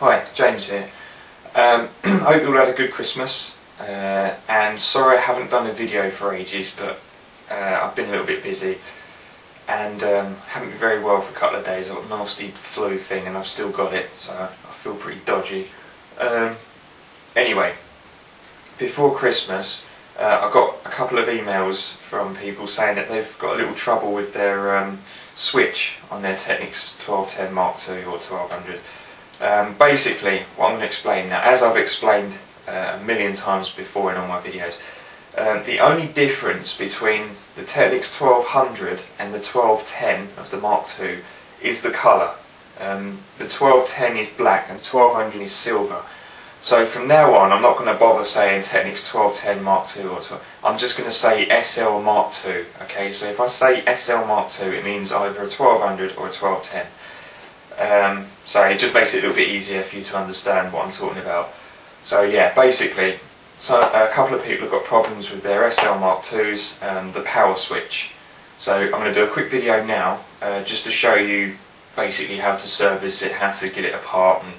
Hi, James here. I hope you all had a good Christmas, and sorry I haven't done a video for ages, but I've been a little bit busy and haven't been very well for a couple of days. I've got a nasty flu thing and I've still got it, so I feel pretty dodgy. Anyway, before Christmas I got a couple of emails from people saying that they've got a little trouble with their switch on their Technics 1210 Mark II or 1200. Basically, what I'm going to explain now, as I've explained a million times before in all my videos, the only difference between the Technics 1200 and the 1210 of the Mark II is the colour. The 1210 is black and the 1200 is silver. So from now on, I'm not going to bother saying Technics 1210 Mark II or 12. I'm just going to say SL Mark II. Okay, so if I say SL Mark II, it means either a 1200 or a 1210. So it just makes it a little bit easier for you to understand what I'm talking about. So yeah, basically, so a couple of people have got problems with their SL Mark IIs and the power switch. So I'm going to do a quick video now just to show you basically how to service it, how to get it apart, and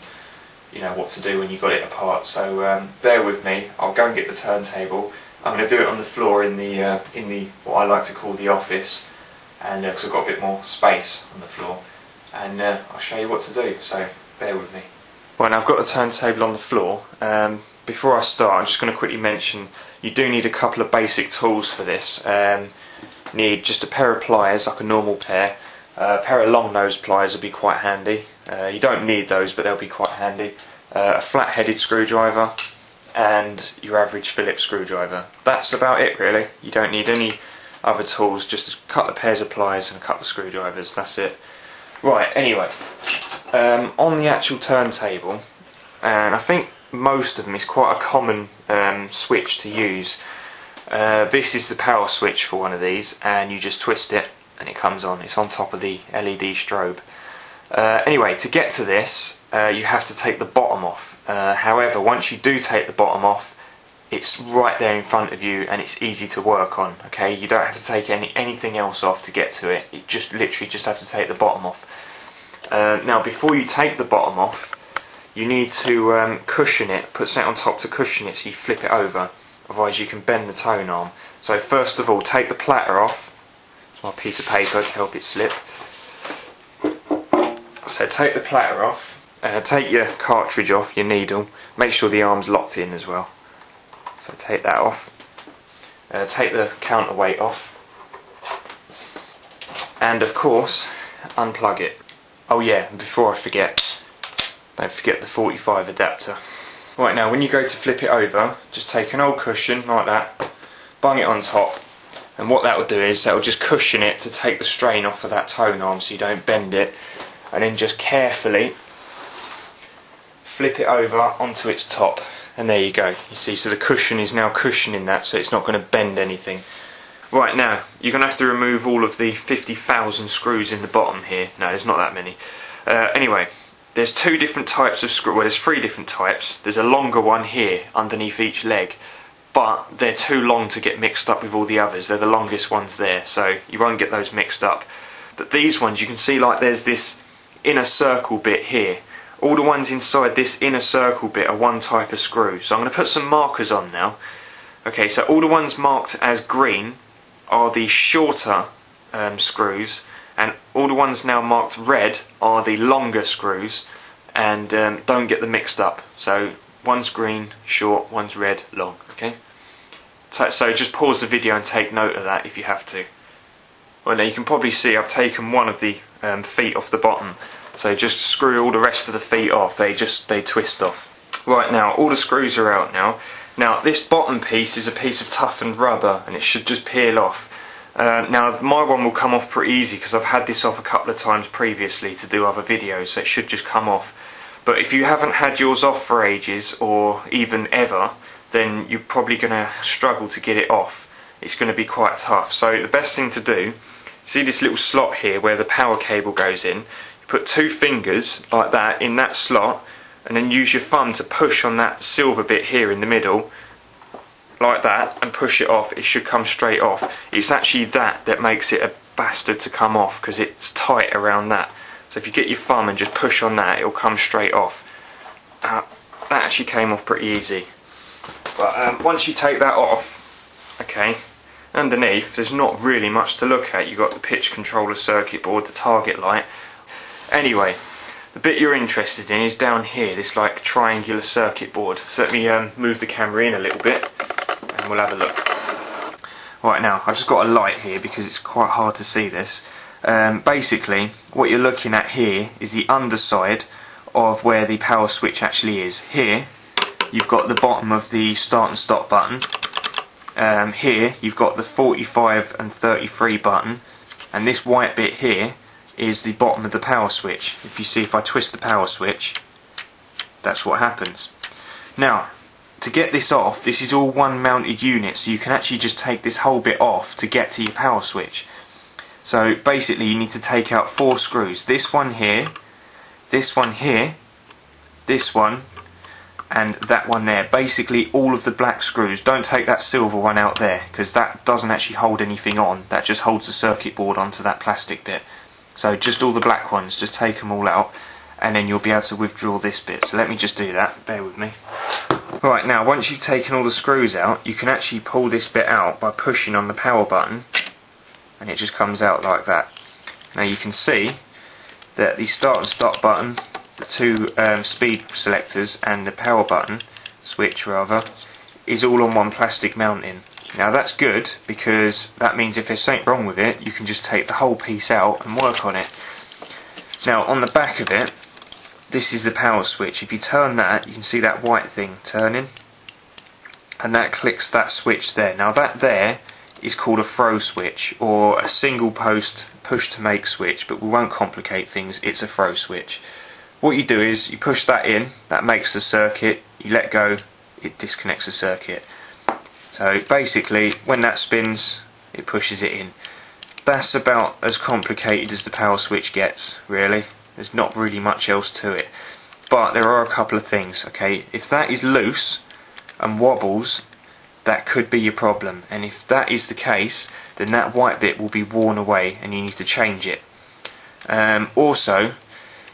you know what to do when you got it apart. So bear with me. I'll go and get the turntable. I'm going to do it on the floor in the what I like to call the office, and because I've got a bit more space on the floor. And I'll show you what to do, so bear with me. Well, now I've got the turntable on the floor. Before I start, I'm just going to quickly mention you do need a couple of basic tools for this. Need just a pair of pliers, like a normal pair. A pair of long nose pliers will be quite handy. You don't need those, but they'll be quite handy. A flat-headed screwdriver and your average Phillips screwdriver. That's about it, really. You don't need any other tools, just a couple of pairs of pliers and a couple of screwdrivers, that's it. Right, anyway, on the actual turntable, and I think most of them is quite a common switch to use. This is the power switch for one of these, and you just twist it and it comes on. It's on top of the LED strobe. Anyway, to get to this, you have to take the bottom off. However, once you do take the bottom off, it's right there in front of you and it's easy to work on, okay? You don't have to take anything else off to get to it. You just literally just have to take the bottom off. Now before you take the bottom off, you need to cushion it, put something on top to cushion it so you flip it over, otherwise you can bend the tone arm. So first of all, take the platter off. It's my piece of paper to help it slip. So take the platter off, take your cartridge off, your needle, make sure the arm's locked in as well. So take that off, take the counterweight off, and of course unplug it. Oh yeah, and before I forget, don't forget the 45 adapter. Right, now when you go to flip it over, just take an old cushion like that, bung it on top, and what that will do is that will just cushion it to take the strain off of that tone arm so you don't bend it, and then just carefully flip it over onto its top. And there you go, you see, so the cushion is now cushioning that so it's not going to bend anything. Right, now you're going to have to remove all of the 50,000 screws in the bottom here. No, there's not that many. Anyway, there's two different types of screw, well there's three different types. There's a longer one here underneath each leg, but they're too long to get mixed up with all the others. They're the longest ones there, so you won't get those mixed up. But these ones, you can see like there's this inner circle bit here. All the ones inside this inner circle bit are one type of screw. So I'm going to put some markers on now. Okay, so all the ones marked as green are the shorter screws, and all the ones now marked red are the longer screws, and don't get them mixed up. So one's green, short, one's red, long, okay? So just pause the video and take note of that if you have to. Well, now you can probably see I've taken one of the feet off the bottom. So just screw all the rest of the feet off, they twist off. Right, now all the screws are out now. Now this bottom piece is a piece of toughened rubber and it should just peel off. Now my one will come off pretty easy because I've had this off a couple of times previously to do other videos, so it should just come off. But if you haven't had yours off for ages or even ever, then you're probably going to struggle to get it off. It's going to be quite tough. So the best thing to do, see this little slot here where the power cable goes in? Put two fingers like that in that slot and then use your thumb to push on that silver bit here in the middle like that and push it off. It should come straight off. It's actually that makes it a bastard to come off because it's tight around that. So if you get your thumb and just push on that, it'll come straight off. that actually came off pretty easy. But once you take that off, okay, underneath there's not really much to look at. You've got the pitch controller circuit board, the target light. Anyway, the bit you're interested in is down here, this like triangular circuit board. So let me move the camera in a little bit and we'll have a look. Right, now I've just got a light here because it's quite hard to see this. Basically what you're looking at here is the underside of where the power switch actually is. Here you've got the bottom of the start and stop button, here you've got the 45 and 33 button, and this white bit here is the bottom of the power switch. If you see, if I twist the power switch, that's what happens. Now, to get this off, this is all one mounted unit, so you can actually just take this whole bit off to get to your power switch. So basically you need to take out 4 screws, this one here, this one here, this one, and that one there. Basically all of the black screws. Don't take that silver one out there, because that doesn't actually hold anything on, that just holds the circuit board onto that plastic bit. So just all the black ones, just take them all out, and then you'll be able to withdraw this bit. So let me just do that, bear with me. Right, now once you've taken all the screws out, you can actually pull this bit out by pushing on the power button, and it just comes out like that. Now you can see that the start and stop button, the 2 speed selectors and the power button, switch rather, is all on one plastic mounting. Now that's good, because that means if there's something wrong with it, you can just take the whole piece out and work on it. Now on the back of it, this is the power switch. If you turn that, you can see that white thing turning, and that clicks that switch there. Now that there is called a throw switch, or a single post push to make switch, but we won't complicate things, it's a throw switch. What you do is you push that in, that makes the circuit, you let go, it disconnects the circuit. So basically when that spins, it pushes it in. That's about as complicated as the power switch gets, really. There's not really much else to it, but there are a couple of things. Okay, if that is loose and wobbles, that could be your problem, and if that is the case, then that white bit will be worn away and you need to change it. Also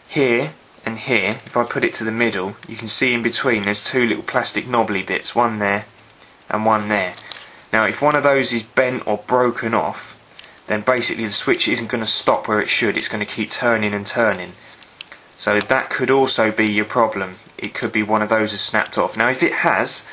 here and here, if I put it to the middle, you can see in between there's 2 little plastic knobbly bits, one there and one there. Now if one of those is bent or broken off, then basically the switch isn't going to stop where it should, it's going to keep turning and turning. So that could also be your problem, it could be one of those is snapped off. Now if it has,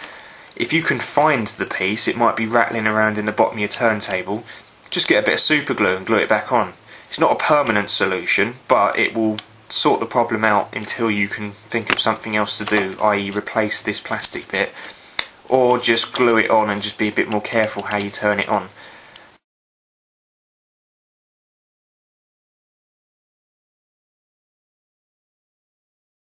if you can find the piece, it might be rattling around in the bottom of your turntable, just get a bit of super glue and glue it back on. It's not a permanent solution, but it will sort the problem out until you can think of something else to do, i.e. replace this plastic bit, or just glue it on and just be a bit more careful how you turn it on.